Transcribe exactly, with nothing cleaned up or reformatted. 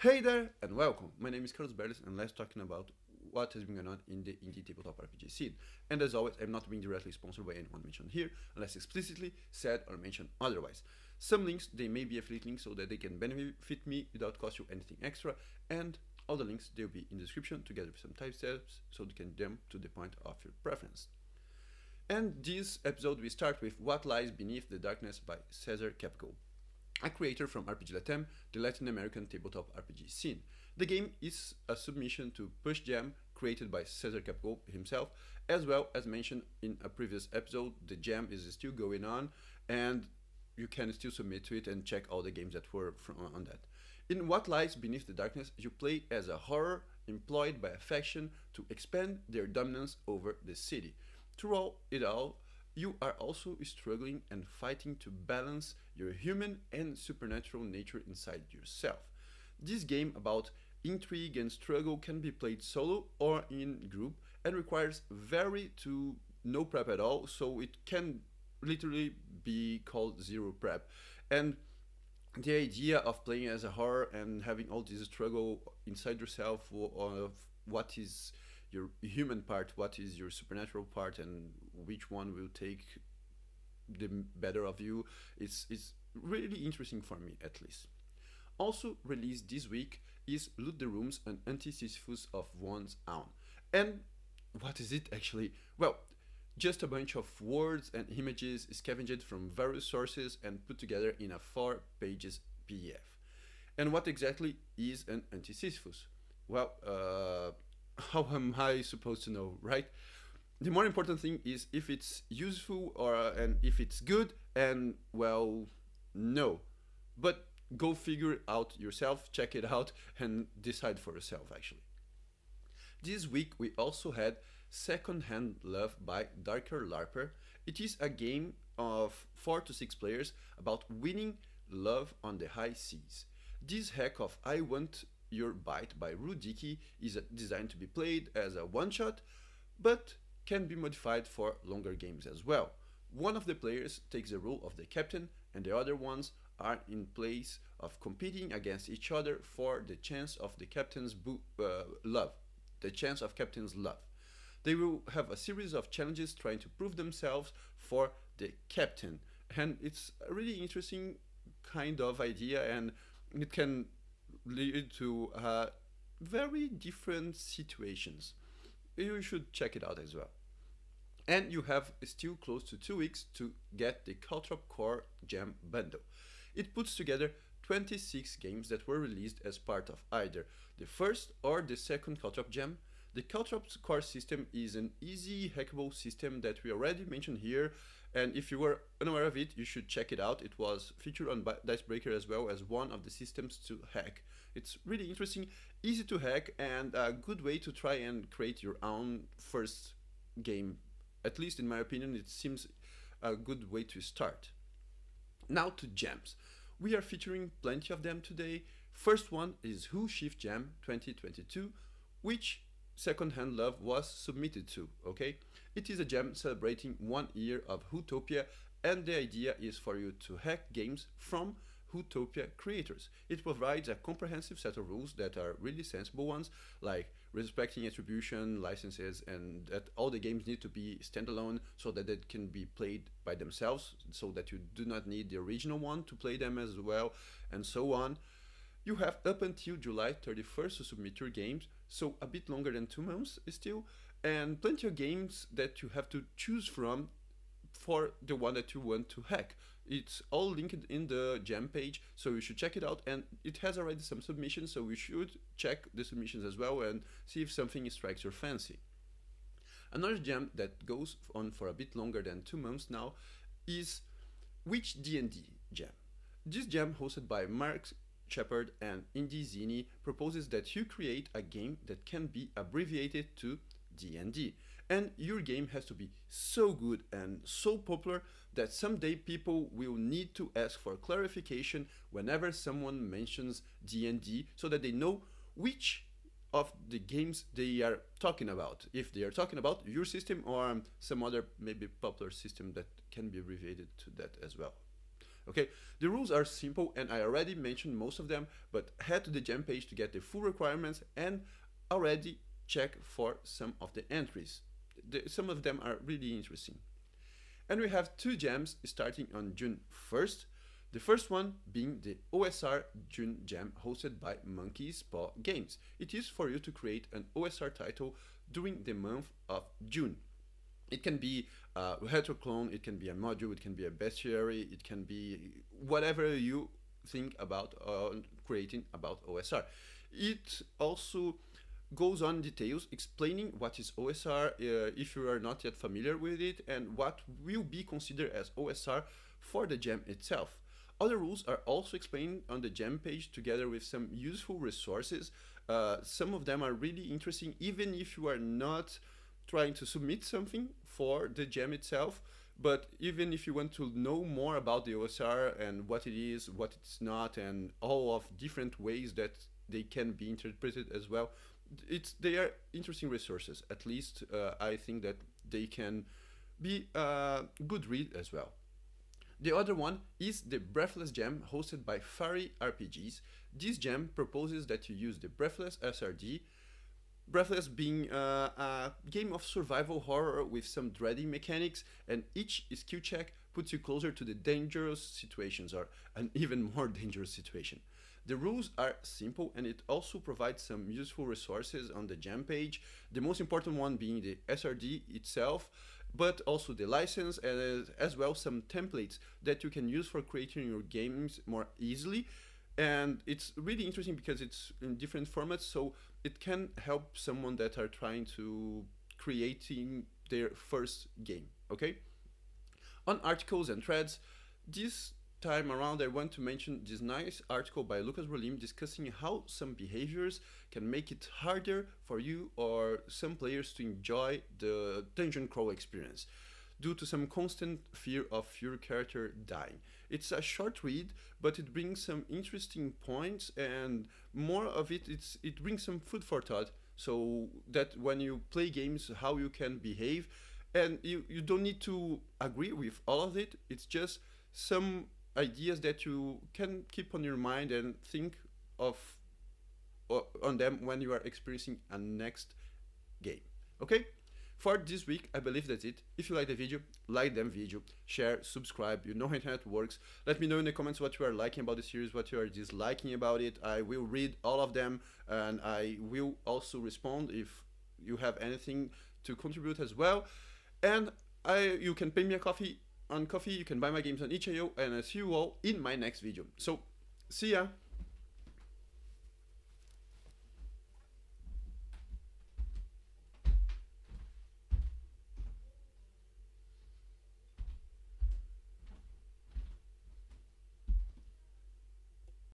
Hey there and welcome, my name is Carlos Berlitz and let's talking about what has been going on in the indie tabletop R P G scene. And as always, I'm not being directly sponsored by anyone mentioned here, unless explicitly said or mentioned otherwise. Some links, they may be affiliate links so that they can benefit me without cost you anything extra, and all the links, they'll be in the description together with some timestamps so you can jump to the point of your preference. And this episode we start with What Lies Beneath the Darkness by Cesar Capco, a creator from R P G Latin, the Latin American tabletop R P G scene. The game is a submission to Push Jam, created by Cesar Capco himself. As well as mentioned in a previous episode, the jam is still going on, and you can still submit to it and check all the games that were from on that. In What Lies Beneath the Darkness, you play as a horror employed by a faction to expand their dominance over the city. Throughout it all, you are also struggling and fighting to balance your human and supernatural nature inside yourself. This game about intrigue and struggle can be played solo or in group and requires very to no prep at all, so it can literally be called zero prep. And the idea of playing as a horror and having all this struggle inside yourself of what is your human part, what is your supernatural part, and which one will take the better of you, it's, it's really interesting for me at least. Also released this week is Loot the Rooms, an antithesis of one's own. And what is it actually? Well, just a bunch of words and images scavenged from various sources and put together in a four pages P D F. And what exactly is an antithesis? Well, uh, how am I supposed to know, right? The more important thing is if it's useful or uh, and if it's good, and well, no. But go figure it out yourself, check it out, and decide for yourself, actually. This week we also had Secondhand Love by DarkerLarper. It is a game of four to six players about winning love on the high seas. This hack of I Want Your Bite by RuDiki is designed to be played as a one-shot, but can be modified for longer games as well. One of the players takes the role of the captain, and the other ones are in place of competing against each other for the chance of the captain's bo uh, love, the chance of captain's love. They will have a series of challenges trying to prove themselves for the captain, and it's a really interesting kind of idea, and it can lead to uh, very different situations. You should check it out as well. And you have still close to two weeks to get the Caltrop Core Jam bundle. It puts together twenty-six games that were released as part of either the first or the second Caltrop Jam. The Caltrop Core system is an easy hackable system that we already mentioned here, and if you were unaware of it, you should check it out. It was featured on Dicebreaker as well as one of the systems to hack. It's really interesting, easy to hack, and a good way to try and create your own first game. At least in my opinion, it seems a good way to start. Now to jams. We are featuring plenty of them today. First one is Hue Shift Jam twenty twenty-two, which Secondhand Love was submitted to, okay? It is a jam celebrating one year of Hootopia, and the idea is for you to hack games from Hootopia creators. It provides a comprehensive set of rules that are really sensible ones, like respecting attribution, licenses, and that all the games need to be standalone so that they can be played by themselves, so that you do not need the original one to play them as well, and so on. You have up until July thirty-first to submit your games, so a bit longer than two months still, and plenty of games that you have to choose from for the one that you want to hack. It's all linked in the jam page, so you should check it out, and it has already some submissions, so we should check the submissions as well and see if something strikes your fancy. Another jam that goes on for a bit longer than two months now is Which D and D Jam. This jam, hosted by Marx Shepard and Indie Zini, proposes that you create a game that can be abbreviated to D and D, and your game has to be so good and so popular that someday people will need to ask for clarification whenever someone mentions D and D, so that they know which of the games they are talking about, if they are talking about your system or some other maybe popular system that can be abbreviated to that as well. Okay, the rules are simple and I already mentioned most of them, but head to the jam page to get the full requirements and already check for some of the entries. The, some of them are really interesting. And we have two jams starting on June first, the first one being the O S R June Jam hosted by Monkey Spa Games. It is for you to create an O S R title during the month of June. It can be a heteroclone, it can be a module, it can be a bestiary, it can be whatever you think about uh, creating about O S R. It also goes on details explaining what is O S R, uh, if you are not yet familiar with it, and what will be considered as O S R for the jam itself. Other rules are also explained on the jam page together with some useful resources. Uh, some of them are really interesting, even if you are not trying to submit something for the jam itself, but even if you want to know more about the O S R and what it is, what it's not, and all of different ways that they can be interpreted as well, it's they are interesting resources. At least uh, I think that they can be a good read as well. The other one is the Breathless Jam hosted by Fari R P Gs. This jam proposes that you use the Breathless S R D, Breathless being uh, a game of survival horror with some dreading mechanics, and each skill check puts you closer to the dangerous situations or an even more dangerous situation. The rules are simple and it also provides some useful resources on the jam page, the most important one being the S R D itself, but also the license and as well some templates that you can use for creating your games more easily. And it's really interesting because it's in different formats, so it can help someone that are trying to creating their first game, okay? On articles and threads, this time around I want to mention this nice article by Lucas Rolim discussing how some behaviors can make it harder for you or some players to enjoy the dungeon crawl experience due to some constant fear of your character dying. It's a short read, but it brings some interesting points, and more of it, it's, it brings some food for thought, so that when you play games, how you can behave, and you, you don't need to agree with all of it, it's just some ideas that you can keep on your mind and think of or on them when you are experiencing a next game, okay? For this week, I believe that's it. If you like the video, like them video, share, subscribe, you know how internet works. Let me know in the comments what you are liking about the series, what you are disliking about it. I will read all of them and I will also respond if you have anything to contribute as well. And I, you can pay me a coffee on Ko-fi, you can buy my games on itch dot i o, and I see you all in my next video. So, see ya!